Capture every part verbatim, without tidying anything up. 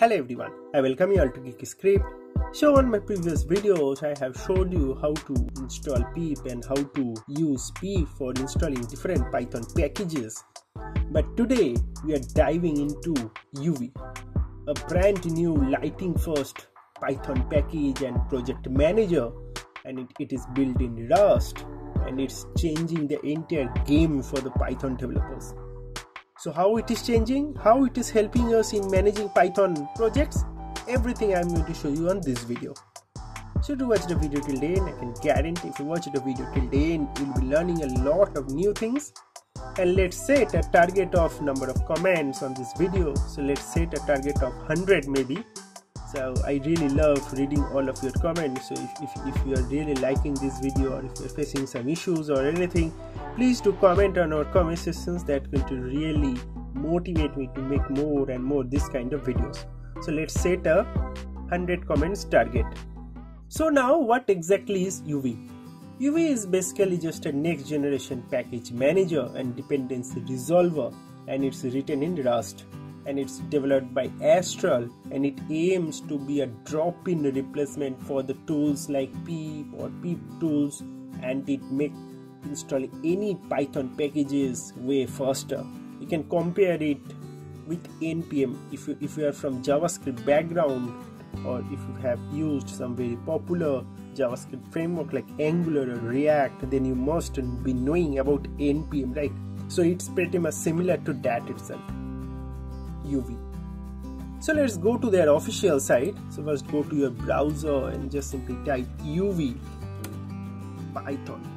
Hello everyone, I welcome you all to GeekyScript. So on my previous videos I have showed you how to install pip and how to use pip for installing different Python packages. But today we are diving into U V, a brand new lighting first Python package and project manager, and it, it is built in Rust and it's changing the entire game for the Python developers. So how it is changing, how it is helping us in managing Python projects, everything I am going to show you on this video. So to watch the video till the end, I can guarantee if you watch the video till the end, you will be learning a lot of new things. And let's set a target of number of comments on this video. So let's set a target of one hundred maybe. So I really love reading all of your comments. So if, if, if you are really liking this video or if you are facing some issues or anything, please do comment on our comment sections. That's going to really motivate me to make more and more this kind of videos. So let's set a one hundred comments target. So now what exactly is U V? U V is basically just a next generation package manager and dependency resolver, and it's written in Rust and it's developed by Astral, and it aims to be a drop-in replacement for the tools like pip or pip tools, and it makes installing any Python packages way faster. You can compare it with N P M if you, if you are from JavaScript background, or if you have used some very popular JavaScript framework like Angular or React, then you must be knowing about N P M, right? So it's pretty much similar to that itself, U V. So let's go to their official site. So first go to your browser and just simply type U V Python.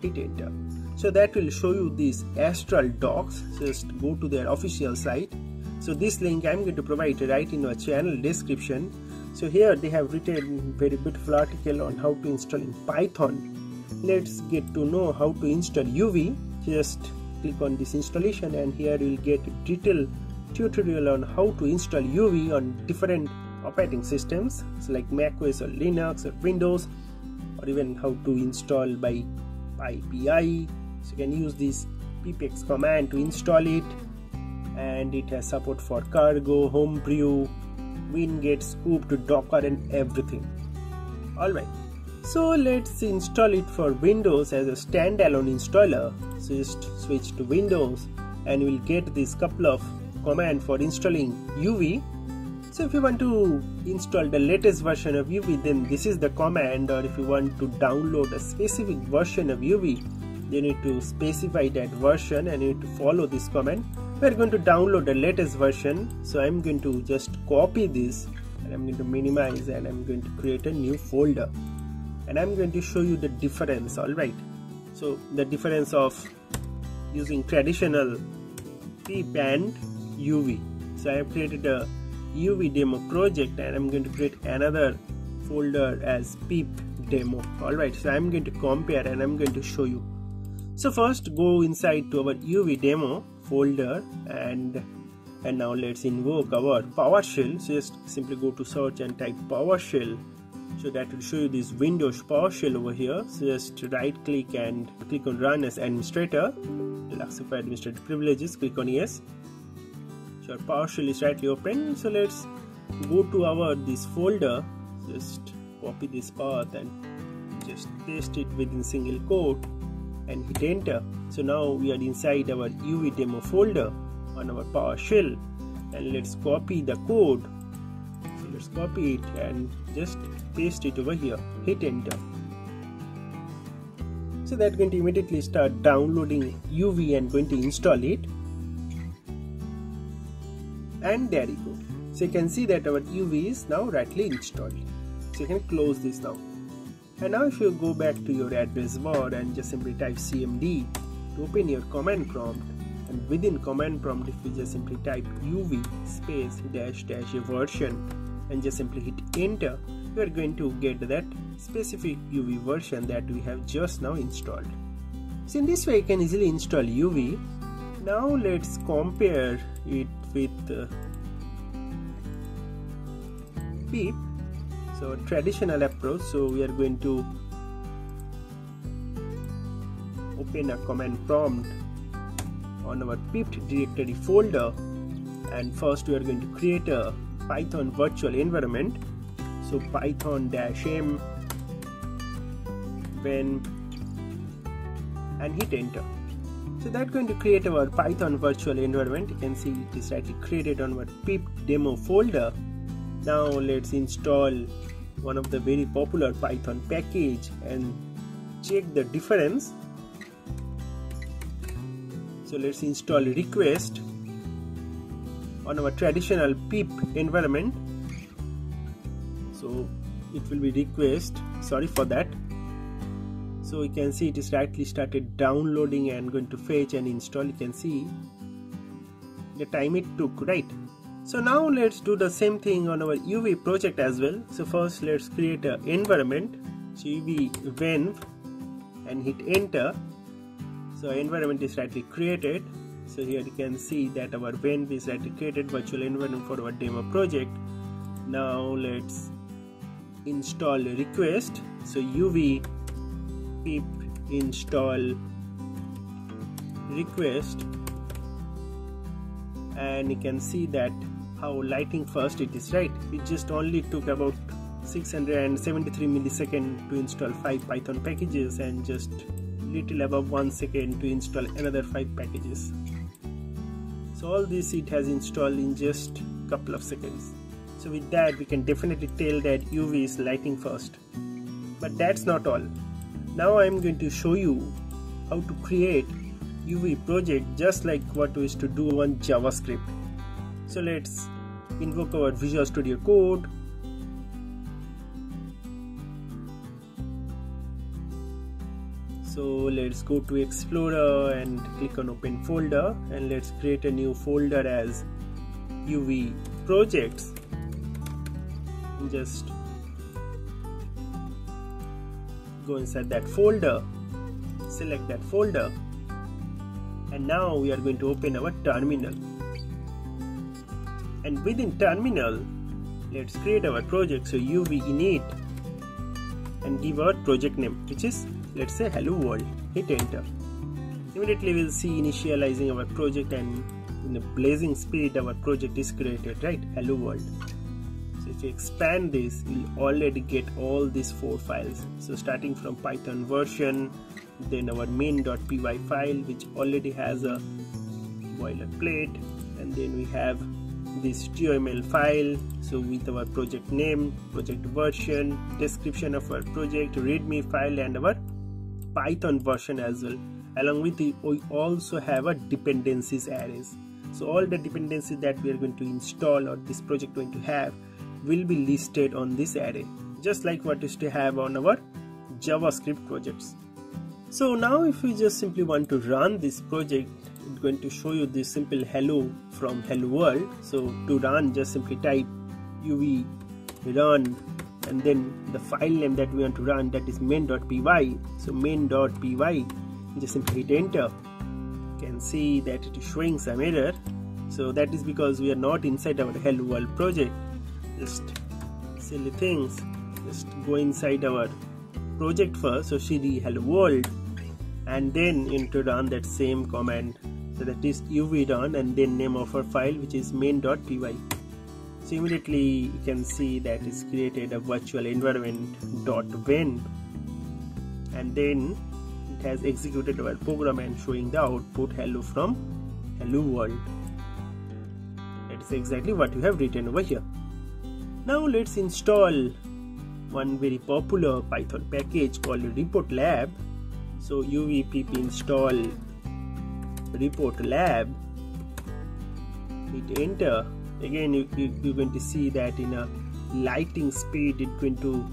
Hit enter. So that will show you these Astral docs. Just go to their official site. So this link I'm going to provide right in our channel description. So here they have written a very beautiful article on how to install in Python. Let's get to know how to install U V. Just click on this installation, and here you'll get a detailed tutorial on how to install U V on different operating systems, so like macOS or Linux or Windows, or even how to install by PyPI. So you can use this pipx command to install it, and it has support for cargo, homebrew, winget, scoop to docker and everything. Alright, so let's install it for Windows as a standalone installer. So just switch to Windows and we'll get this couple of commands for installing U V. So if you want to install the latest version of U V, then this is the command, or if you want to download a specific version of U V, you need to specify that version and you need to follow this command. We are going to download the latest version, so I am going to just copy this and I am going to minimize, and I am going to create a new folder, and I am going to show you the difference. Alright, so the difference of using traditional pip and U V. So I have created a U V demo project, and I'm going to create another folder as pip demo. Alright, so I'm going to compare and I'm going to show you. So first go inside to our U V demo folder, and and now let's invoke our PowerShell. So just simply go to search and type PowerShell. So that will show you this Windows PowerShell over here. So just right click and click on run as administrator. It'll accept administrative privileges, click on yes. Our PowerShell is rightly open, so let's go to our this folder. Just copy this path and just paste it within single quote and hit enter. So now we are inside our U V demo folder on our PowerShell, and let's copy the code. So let's copy it and just paste it over here. Hit enter. So that's going to immediately start downloading U V and going to install it. And there you go. So you can see that our U V is now rightly installed. So you can close this now. And now if you go back to your address bar and just simply type C M D to open your command prompt, and within command prompt if you just simply type U V space dash dash a version and just simply hit enter, you are going to get that specific U V version that we have just now installed. So in this way you can easily install U V. Now let's compare it with uh, pip, so traditional approach. So we are going to open a command prompt on our pip directory folder, and first we are going to create a Python virtual environment. So python-m when and hit enter. So that's going to create our Python virtual environment. You can see it is rightly created on our pip demo folder. Now let's install one of the very popular Python package and check the difference. So let's install request on our traditional pip environment. So it will be request, sorry for that. So you can see it is rightly started downloading and going to fetch and install. You can see the time it took, right? So now let's do the same thing on our U V project as well. So first let's create an environment. So U V venv and hit enter. So environment is rightly created. So here you can see that our venv is rightly created virtual environment for our demo project. Now let's install a request. So U V pip install request, and you can see that how lightning fast it is, right? It just only took about six hundred seventy-three milliseconds to install five Python packages and just little above one second to install another five packages. So all this it has installed in just couple of seconds. So with that we can definitely tell that U V is lightning fast. But that's not all. Now I am going to show you how to create U V project just like what we used to do on JavaScript. So let's invoke our Visual Studio Code. So let's go to Explorer and click on Open Folder, and let's create a new folder as U V projects. Just go inside that folder, select that folder, and now we are going to open our terminal, and within terminal let's create our project. So U V init and give our project name, which is, let's say, hello world. Hit enter. Immediately we'll see initializing our project, and in a blazing speed our project is created, right? Hello world. If you expand this, you'll already get all these four files. So starting from Python version, then our main.py file which already has a boilerplate, and then we have this toml file, so with our project name, project version, description of our project, readme file, and our Python version as well. Along with it, we also have a dependencies arrays. So all the dependencies that we are going to install or this project going to have will be listed on this array, just like what is to have on our JavaScript projects. So now if you just simply want to run this project, it's going to show you this simple hello from hello world. So to run, just simply type U V run and then the file name that we want to run, that is main.py. So main.py, just simply hit enter. You can see that it is showing some error. So that is because we are not inside our hello world project. Just silly things, just go inside our project first, so cd hello world, and then into run that same command, so that is uv run and then name of our file, which is main.py. So immediately you can see that it's created a virtual environment.venv, and then it has executed our program and showing the output hello from hello world. That is exactly what you have written over here. Now let's install one very popular Python package called ReportLab. So U V pip install ReportLab, hit enter. Again you, you, you're going to see that in a lightning speed it's going to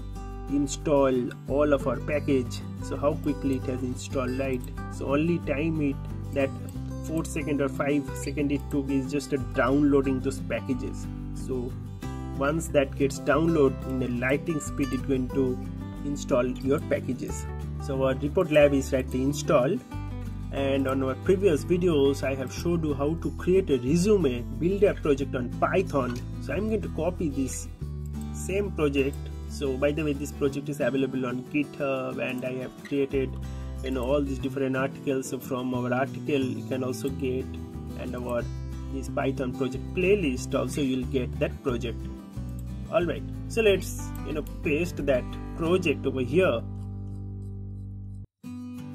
install all of our package. So how quickly it has installed, right? So only time it that four second or five second it took is just a downloading those packages. So once that gets downloaded in a lightning speed, it's going to install your packages. So our ReportLab is rightly installed, and on our previous videos I have showed you how to create a resume, build a project on Python. So I'm going to copy this same project. So by the way, this project is available on GitHub, and I have created, you know, all these different articles. So from our article you can also get, and our this Python project playlist, also you'll get that project. Alright, so let's you know paste that project over here.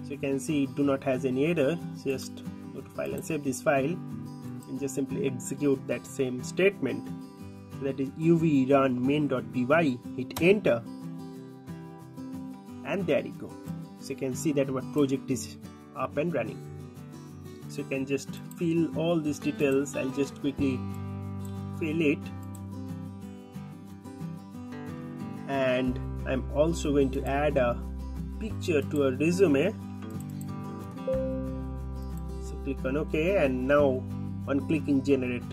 So you can see it do not has any error. So just go to file and save this file and just simply execute that same statement. So that is uv run main.py, hit enter, and there you go. So you can see that our project is up and running. So you can just fill all these details. I'll just quickly fill it, and I'm also going to add a picture to a resume. So click on OK, and now on clicking generate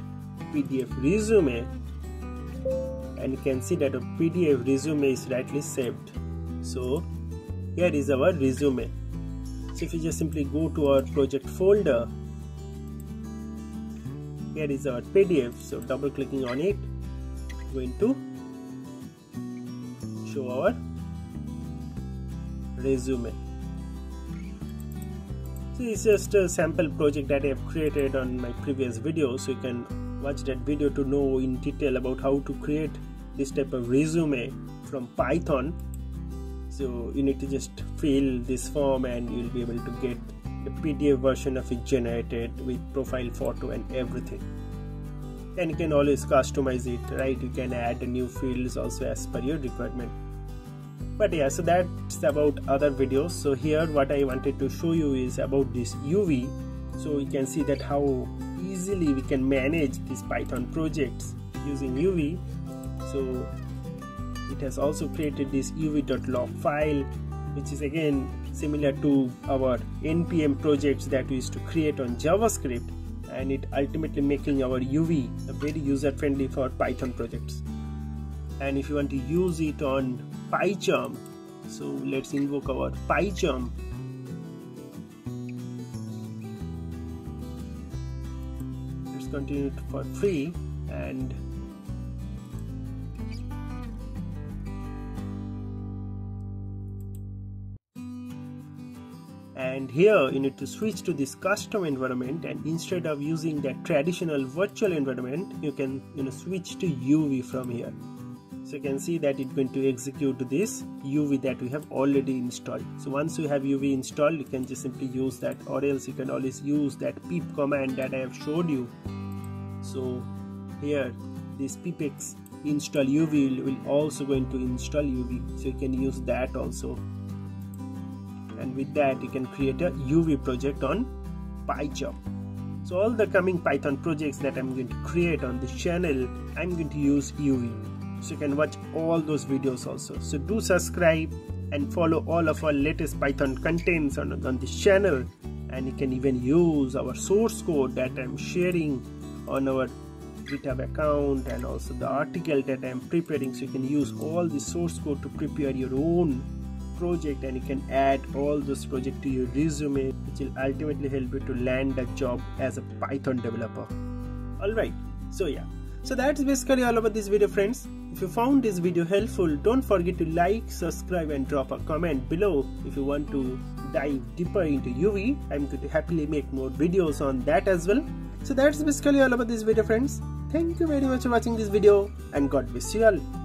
P D F resume, and you can see that a P D F resume is rightly saved. So here is our resume. So if you just simply go to our project folder, here is our P D F. So double clicking on it, going to show our resume. So it's just a sample project that I have created on my previous video. So you can watch that video to know in detail about how to create this type of resume from Python. So you need to just fill this form and you'll be able to get the P D F version of it generated with profile photo and everything. And you can always customize it, right? You can add new fields also as per your requirement. But yeah, so that's about other videos. So here what I wanted to show you is about this U V. So you can see that how easily we can manage these Python projects using U V. So it has also created this uv.log file, which is again similar to our npm projects that we used to create on JavaScript, and it ultimately making our U V very user friendly for Python projects. And if you want to use it on PyCharm, so let's invoke our PyCharm. Let's continue it for free, and And here you need to switch to this custom environment, and instead of using that traditional virtual environment, you can you know switch to U V from here. So you can see that it's going to execute this U V that we have already installed. So once you have U V installed, you can just simply use that, or else you can always use that pip command that I have showed you. So here this pipx install U V will also going to install U V. So you can use that also. And with that you can create a U V project on PyCharm. So all the coming Python projects that I'm going to create on this channel, I'm going to use U V. So you can watch all those videos also. So do subscribe and follow all of our latest Python contents on, on this channel, and you can even use our source code that I'm sharing on our GitHub account, and also the article that I'm preparing. So you can use all the source code to prepare your own project, and you can add all those projects to your resume, which will ultimately help you to land a job as a Python developer. Alright, so yeah, so that's basically all about this video, friends. If you found this video helpful, don't forget to like, subscribe, and drop a comment below. If you want to dive deeper into U V, I'm going to happily make more videos on that as well. So that's basically all about this video, friends. Thank you very much for watching this video, and God bless you all.